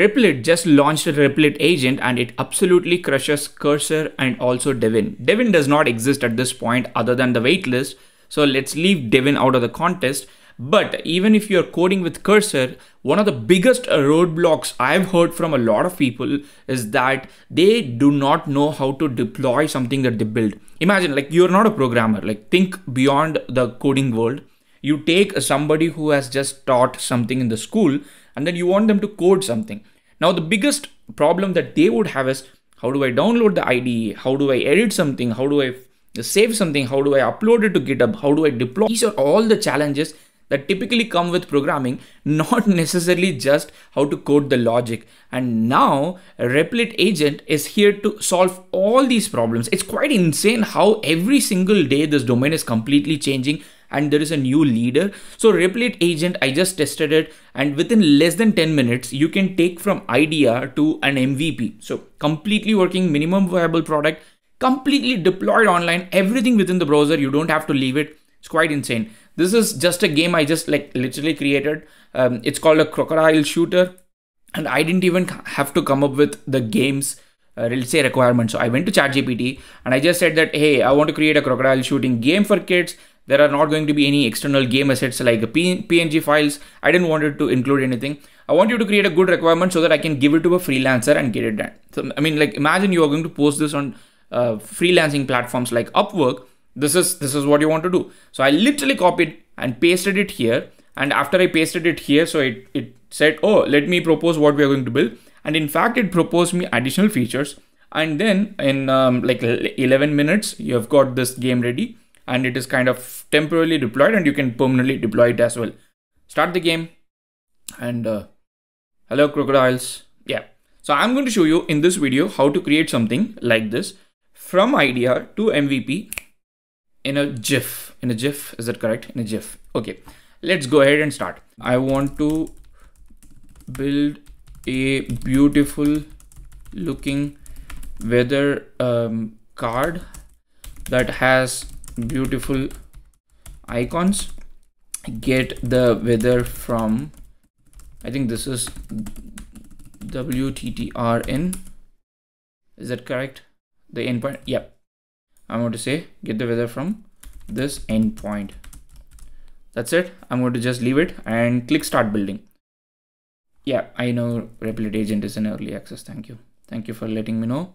Replit just launched a Replit agent and it absolutely crushes Cursor and also Devin. Devin does not exist at this point other than the waitlist, so let's leave Devin out of the contest. But even if you're coding with Cursor, one of the biggest roadblocks I've heard from a lot of people is that they do not know how to deploy something that they build. Imagine, like, you're not a programmer, like, think beyond the coding world. You take somebody who has just taught something in the school and then you want them to code something. Now, the biggest problem that they would have is, how do I download the IDE? How do I edit something? How do I save something? How do I upload it to GitHub? How do I deploy? These are all the challenges that typically come with programming, not necessarily just how to code the logic. And now Replit Agent is here to solve all these problems. It's quite insane how every single day this domain is completely changing and there is a new leader. So Replit Agent, I just tested it, and within less than 10 minutes, you can take from idea to an MVP. So completely working minimum viable product, completely deployed online, everything within the browser. You don't have to leave it. It's quite insane. This is just a game I just literally created. It's called a crocodile shooter, and I didn't even have to come up with the game's let's say requirements. So I went to ChatGPT and I just said that, hey, I want to create a crocodile shooting game for kids. There are not going to be any external game assets like PNG files. I didn't want it to include anything. I want you to create a good requirement so that I can give it to a freelancer and get it done. So I mean, like, imagine you are going to post this on freelancing platforms like Upwork. This is what you want to do. So I literally copied and pasted it here. And after I pasted it here, so it said, oh, let me propose what we are going to build. And in fact, it proposed me additional features. And then in 11 minutes, you've got this game ready and it is kind of temporarily deployed and you can permanently deploy it as well. Start the game and hello crocodiles. Yeah. So I'm going to show you in this video how to create something like this from idea to MVP. In a GIF, is that correct? In a GIF. Okay, let's go ahead and start. I want to build a beautiful looking weather card that has beautiful icons. Get the weather from, I think this is WTTR.in. Is that correct? The endpoint, yeah. I'm going to say get the weather from this endpoint. That's it. I'm going to just leave it and click start building. Yeah, I know Replit Agent is in early access. Thank you. Thank you for letting me know.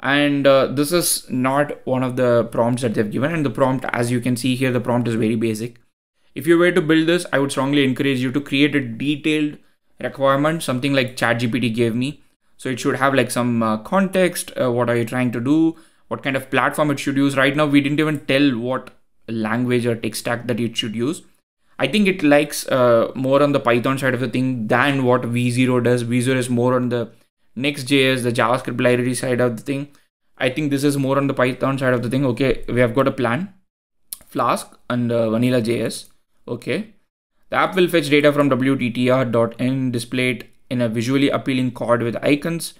And this is not one of the prompts that they've given. And the prompt, as you can see here, the prompt is very basic. If you were to build this, I would strongly encourage you to create a detailed requirement, something like ChatGPT gave me. So it should have like some context. What are you trying to do? What kind of platform it should use. Right now, we didn't even tell what language or tech stack that it should use. I think it likes more on the Python side of the thing than what v0 does. v0 is more on the NextJS, the JavaScript library side of the thing. I think this is more on the Python side of the thing. Okay, we have got a plan. Flask and VanillaJS. Okay. The app will fetch data from WTTR.in, display it in a visually appealing card with icons.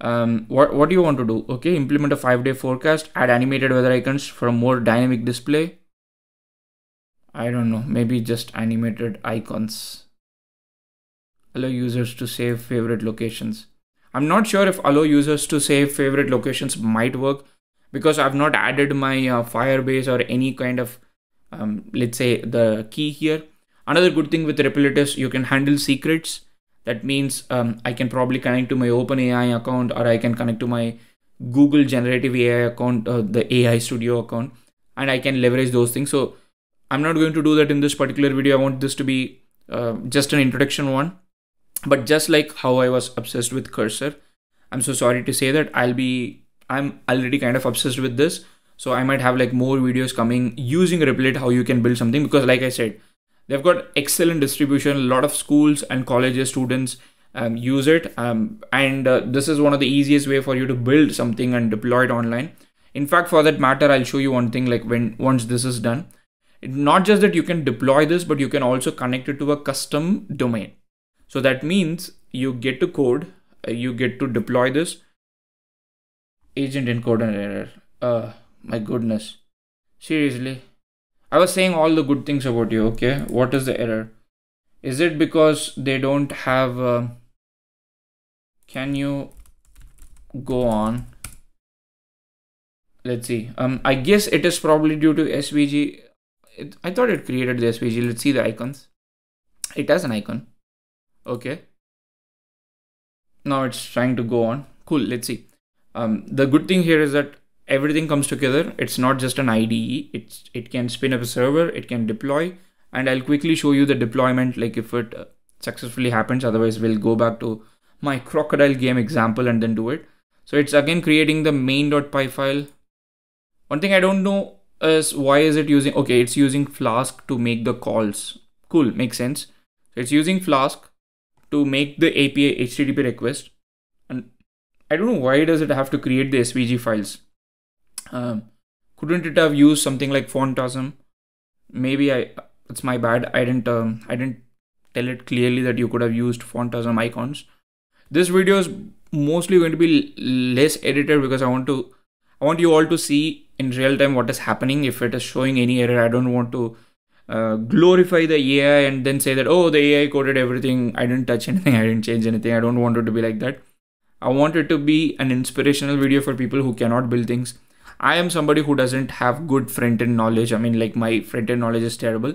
What do you want to do? Okay, implement a 5-day forecast, add animated weather icons for a more dynamic display. I don't know, maybe just animated icons. Allow users to save favorite locations. I'm not sure if allow users to save favorite locations might work because I've not added my Firebase or any kind of, let's say, the key here. Another good thing with Replit is you can handle secrets. That means I can probably connect to my OpenAI account, or I can connect to my Google generative AI account, the AI Studio account, and I can leverage those things. So I'm not going to do that in this particular video. I want this to be just an introduction one, but just like how I was obsessed with Cursor, I'm so sorry to say that I'm already kind of obsessed with this. So I might have like more videos coming using Replit, how you can build something, because like I said, they've got excellent distribution. A lot of schools and colleges, students use it. This is one of the easiest way for you to build something and deploy it online. In fact, for that matter, I'll show you one thing, like once this is done, it's not just that you can deploy this, but you can also connect it to a custom domain. So that means you get to code, you get to deploy this. Agent encoder error. My goodness. Seriously. I was saying all the good things about you, okay? What is the error? Is it because they don't have can you go on? Let's see. I guess it is probably due to SVG. I thought it created the SVG. Let's see the icons. It has an icon. Okay. Now it's trying to go on. Cool. Let's see. The good thing here is that everything comes together. It's not just an IDE. It can spin up a server. It can deploy. And I'll quickly show you the deployment, like if it successfully happens. Otherwise, we'll go back to my crocodile game example and then do it. So it's again creating the main.py file. One thing I don't know is why is it using, okay, it's using Flask to make the calls. Cool, makes sense. So it's using Flask to make the API HTTP request. And I don't know why does it have to create the SVG files. Couldn't it have used something like Font Awesome? Maybe it's my bad. I didn't tell it clearly that you could have used Font Awesome icons. This video is mostly going to be less edited because I want you all to see in real time what is happening. If it is showing any error, I don't want to glorify the AI and then say that, oh, the AI coded everything. I didn't touch anything. I didn't change anything. I don't want it to be like that. I want it to be an inspirational video for people who cannot build things. I am somebody who doesn't have good front-end knowledge. I mean, like my front-end knowledge is terrible,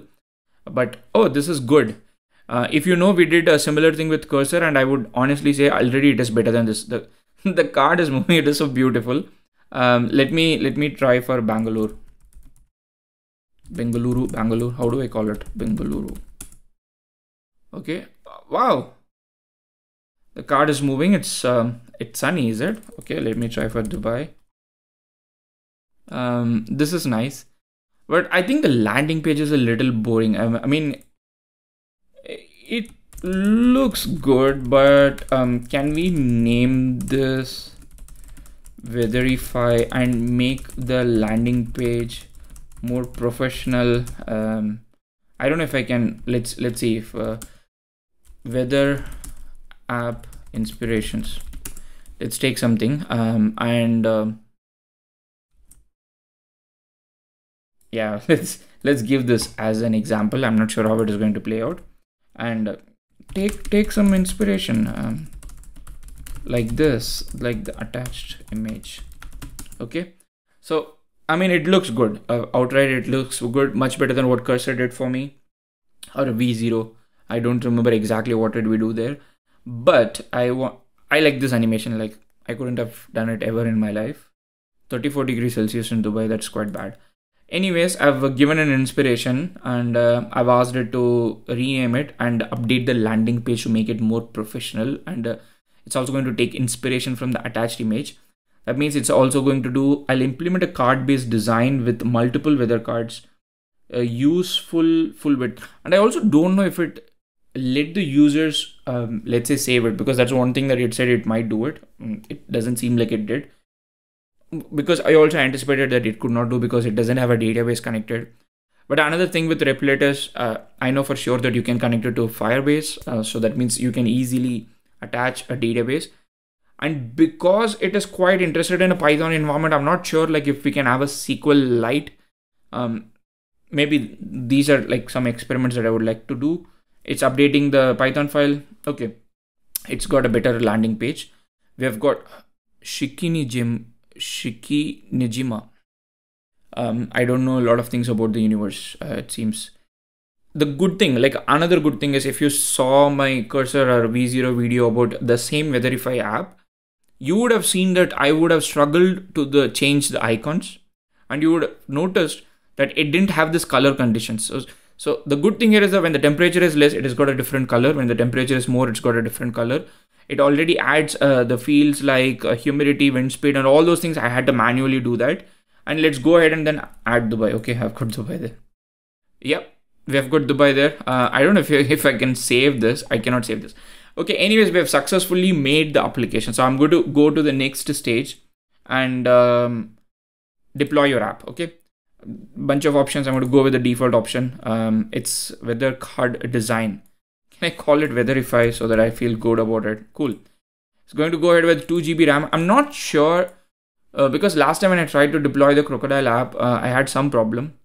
but oh, this is good. If you know, we did a similar thing with Cursor, and I would honestly say already it is better than this. The card is moving. It is so beautiful. Let me try for Bangalore. Bangalore. How do I call it? Bangalore. Okay. Wow. The card is moving. It's sunny, is it? Okay. Let me try for Dubai. This is nice, but I think the landing page is a little boring. I mean, it looks good, but can we name this Weatherify and make the landing page more professional? I don't know if I can. Let's see if weather app inspirations. Let's take something yeah, let's give this as an example. I'm not sure how it is going to play out, and take some inspiration, like this, like the attached image. Okay, so I mean it looks good. Outright it looks good, much better than what Cursor did for me, or v0. I don't remember exactly what did we do there, but I like this animation. Like I couldn't have done it ever in my life. 34 degrees Celsius in Dubai. That's quite bad. Anyways, I've given an inspiration, and I've asked it to rename it and update the landing page to make it more professional. And it's also going to take inspiration from the attached image. That means it's also going to do, I'll implement a card-based design with multiple weather cards, a useful full width. And I also don't know if it let the users, let's say, save it, because that's one thing that it said it might do it. It doesn't seem like it did. Because I also anticipated that it could not do because it doesn't have a database connected. But another thing with Replit is, I know for sure that you can connect it to Firebase. So that means you can easily attach a database. And because it is quite interested in a Python environment, I'm not sure like if we can have a SQLite. Maybe these are like some experiments that I would like to do. It's updating the Python file. Okay. It's got a better landing page. We have got Shiki Nijima. I don't know a lot of things about the universe. It seems the good thing, like another good thing is, if you saw my Cursor or V0 video about the same Weatherify app, you would have seen that I would have struggled to change the icons, and you would have noticed that it didn't have this color conditions. So the good thing here is that when the temperature is less, it has got a different color. When the temperature is more, it's got a different color. It already adds the fields like humidity, wind speed, and all those things. I had to manually do that. And let's go ahead and then add Dubai. Okay, I've got Dubai there. Yep, we have got Dubai there. I don't know if I can save this. I cannot save this. Okay, anyways, we have successfully made the application. So I'm going to go to the next stage and deploy your app. Okay, bunch of options. I'm going to go with the default option. It's weather card design. I call it Weatherify so that I feel good about it. Cool. It's going to go ahead with 2 GB RAM. I'm not sure because last time when I tried to deploy the Crocodile app, I had some problem,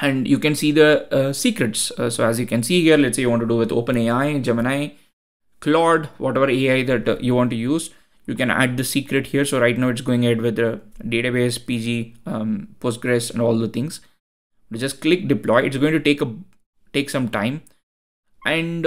and you can see the secrets. So as you can see here, let's say you want to do with OpenAI, Gemini, Claude, whatever AI that you want to use. You can add the secret here. So right now it's going ahead with the database, PG, Postgres, and all the things. Just click deploy. It's going to take some time, and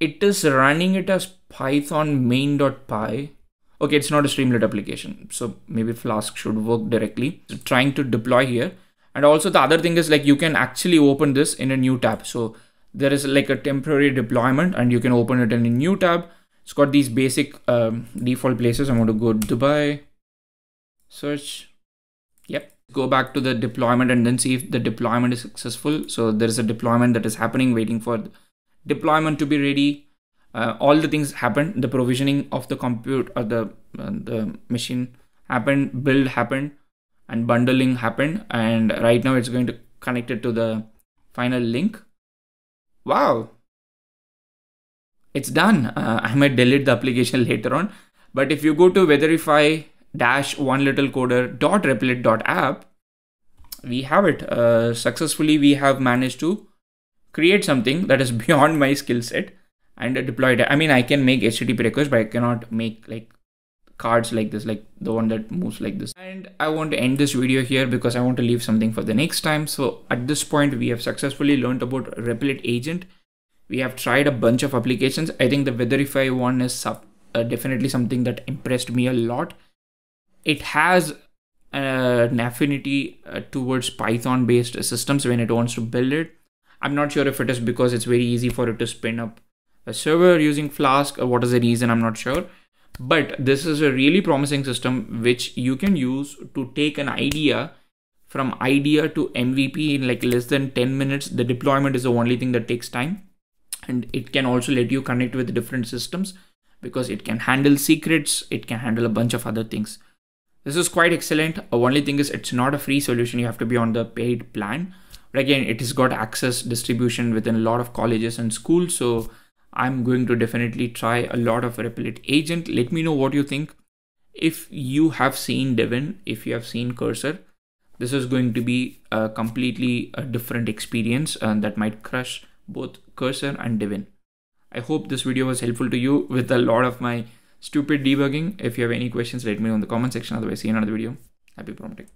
it is running it as Python main.py. Okay, it's not a Streamlit application, so maybe Flask should work directly. So trying to deploy here, and also the other thing is like you can actually open this in a new tab. So there is like a temporary deployment, and you can open it in a new tab. It's got these basic default places. I'm going to go Dubai, search. Yep. Go back to the deployment and then see if the deployment is successful. So there's a deployment that is happening, waiting for the deployment to be ready. All the things happen. The provisioning of the compute or the machine happened, build happened, and bundling happened. And right now it's going to connect it to the final link. Wow. It's done. I might delete the application later on, but if you go to Weatherify-onelittlecoder.replit.app, we have it. Successfully, we have managed to create something that is beyond my skill set and deployed it. I mean, I can make HTTP requests, but I cannot make like cards like this, like the one that moves like this. And I want to end this video here because I want to leave something for the next time. So at this point, we have successfully learned about Replit Agent. We have tried a bunch of applications. I think the Weatherify one is definitely something that impressed me a lot. It has an affinity towards Python-based systems when it wants to build it. I'm not sure if it is because it's very easy for it to spin up a server using Flask or what is the reason, I'm not sure. But this is a really promising system which you can use to take an idea from idea to MVP in like less than 10 minutes. The deployment is the only thing that takes time. And it can also let you connect with different systems because it can handle secrets. It can handle a bunch of other things. This is quite excellent. The only thing is it's not a free solution. You have to be on the paid plan. But again, it has got access distribution within a lot of colleges and schools. So I'm going to definitely try a lot of Replit Agent. Let me know what you think. If you have seen Devin, if you have seen Cursor, this is going to be a completely different experience and that might crush both Cursor and Devin. I hope this video was helpful to you with a lot of my stupid debugging. If you have any questions, let me know in the comment section. Otherwise, see you in another video. Happy prompting.